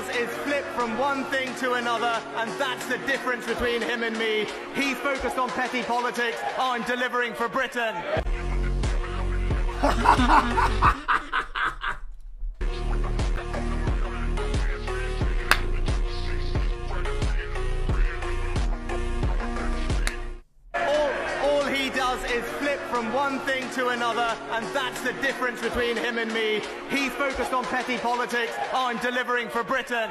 does is flip from one thing to another, and that's the difference between him and me. He's focused on petty politics, I'm delivering for Britain. All he does is flip from one thing to another, and that's the difference between him and me. He's focused on petty politics, I'm delivering for Britain.